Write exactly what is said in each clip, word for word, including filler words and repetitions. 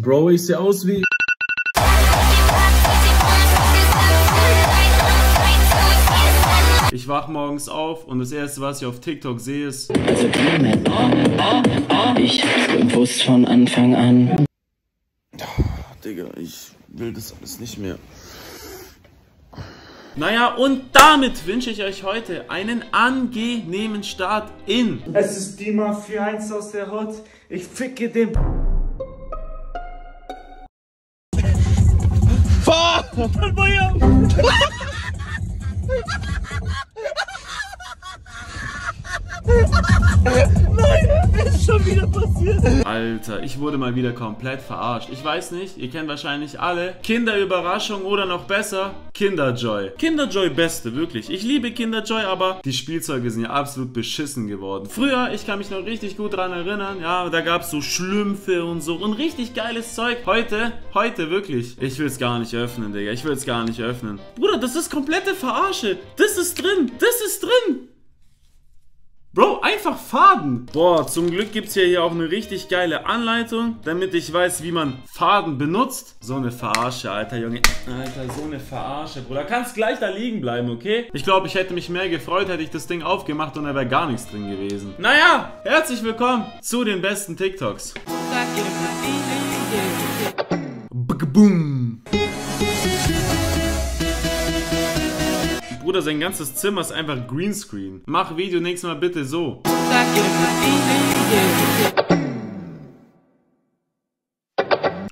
Bro, ich sehe aus wie... Ich wach morgens auf und das erste, was ich auf TikTok sehe, ist... Also Clement, oh, oh, oh. Ich hab's gewusst von Anfang an. Digga, ich will das alles nicht mehr. Naja, und damit wünsche ich euch heute einen angenehmen Start in... Es ist die Mafia eins aus der Hut. Ich ficke den... Nein, es ist schon wieder passiert. Alter, ich wurde mal wieder komplett verarscht. Ich weiß nicht, ihr kennt wahrscheinlich alle Kinderüberraschung oder noch besser Kinderjoy. Kinderjoy beste, wirklich. Ich liebe Kinderjoy, aber die Spielzeuge sind ja absolut beschissen geworden. Früher, ich kann mich noch richtig gut dran erinnern, ja, da gab es so Schlümpfe und so und richtig geiles Zeug. Heute, heute wirklich. Ich will es gar nicht öffnen, Digga. Ich will es gar nicht öffnen. Bruder, das ist komplette Verarsche. Das ist drin. Das ist drin. Bro, einfach Faden. Boah, zum Glück gibt es ja hier auch eine richtig geile Anleitung, damit ich weiß, wie man Faden benutzt. So eine Verarsche, Alter, Junge. Alter, so eine Verarsche, Bruder. Kannst gleich da liegen bleiben, okay? Ich glaube, ich hätte mich mehr gefreut, hätte ich das Ding aufgemacht und da wäre gar nichts drin gewesen. Naja, herzlich willkommen zu den besten TikToks. Boom. Bruder, sein ganzes Zimmer ist einfach Greenscreen. Mach Video nächstes Mal bitte so.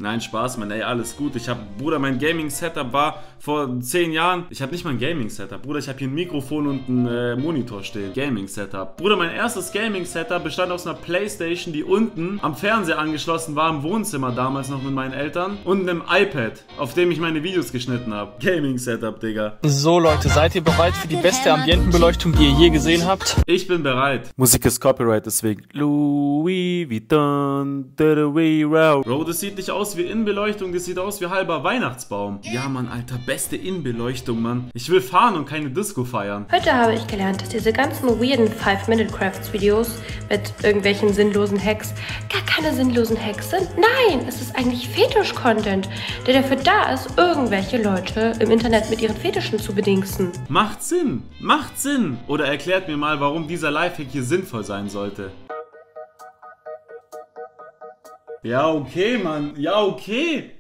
Nein, Spaß, Mann, ey, alles gut. Ich hab, Bruder, mein Gaming-Setup war vor zehn Jahren. Ich hab nicht mal ein Gaming-Setup, Bruder, ich hab hier ein Mikrofon und einen äh, Monitor stehen. Gaming-Setup. Bruder, mein erstes Gaming-Setup bestand aus einer Playstation, die unten am Fernseher angeschlossen war, im Wohnzimmer damals noch mit meinen Eltern. Und einem iPad, auf dem ich meine Videos geschnitten habe. Gaming-Setup, Digga. So, Leute, seid ihr bereit für die beste Ambientenbeleuchtung, die ihr je gesehen habt? Ich bin bereit. Musik ist Copyright, deswegen Louis Vuitton, the way round. Bro, das sieht nicht aus wie Innenbeleuchtung, das sieht aus wie halber Weihnachtsbaum. Ja, Mann, Alter, beste Innenbeleuchtung, Mann. Ich will fahren und keine Disco feiern. Heute habe ich gelernt, dass diese ganzen weirden five minute crafts videos mit irgendwelchen sinnlosen Hacks gar keine sinnlosen Hacks sind. Nein, es ist eigentlich Fetisch-Content, der dafür da ist, irgendwelche Leute im Internet mit ihren Fetischen zu bedingsten. Macht Sinn, macht Sinn. Oder erklärt mir mal, warum dieser Lifehack hier sinnvoll sein sollte. Ja, okay, Mann. Ja, okay.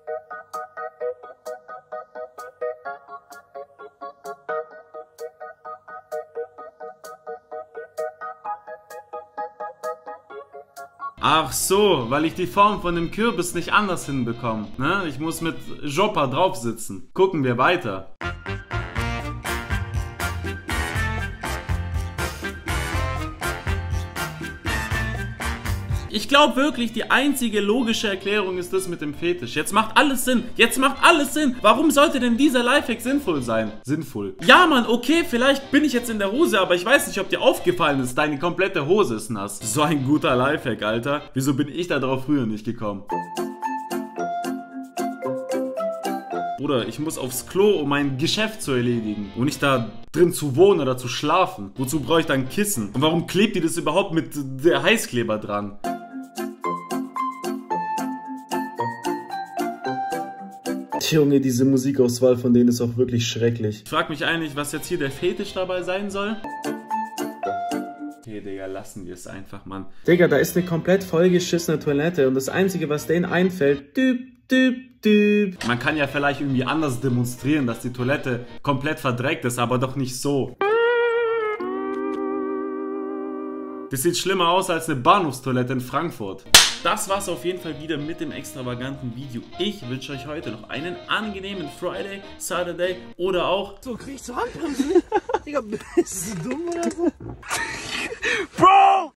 Ach so, weil ich die Form von dem Kürbis nicht anders hinbekomme. Ne? Ich muss mit Joppa drauf sitzen. Gucken wir weiter. Ich glaube wirklich, die einzige logische Erklärung ist das mit dem Fetisch. Jetzt macht alles Sinn. Jetzt macht alles Sinn. Warum sollte denn dieser Lifehack sinnvoll sein? Sinnvoll. Ja, Mann, okay, vielleicht bin ich jetzt in der Hose, aber ich weiß nicht, ob dir aufgefallen ist, deine komplette Hose ist nass. So ein guter Lifehack, Alter. Wieso bin ich da drauf früher nicht gekommen? Bruder, ich muss aufs Klo, um mein Geschäft zu erledigen. Und nicht da drin zu wohnen oder zu schlafen. Wozu brauche ich dann ein Kissen? Und warum klebt die das überhaupt mit der Heißkleber dran? Junge, diese Musikauswahl von denen ist auch wirklich schrecklich. Ich frag mich eigentlich, was jetzt hier der Fetisch dabei sein soll. Okay, Digga, lassen wir es einfach, Mann. Digga, da ist eine komplett vollgeschissene Toilette und das Einzige, was denen einfällt, düb, düb, düb. Man kann ja vielleicht irgendwie anders demonstrieren, dass die Toilette komplett verdreckt ist, aber doch nicht so. Das sieht schlimmer aus als eine Bahnhofstoilette in Frankfurt. Das war's auf jeden Fall wieder mit dem extravaganten Video. Ich wünsche euch heute noch einen angenehmen Friday, Saturday oder auch... So, kriegst du Handbremsen? Digga, bist du dumm oder so? Bro!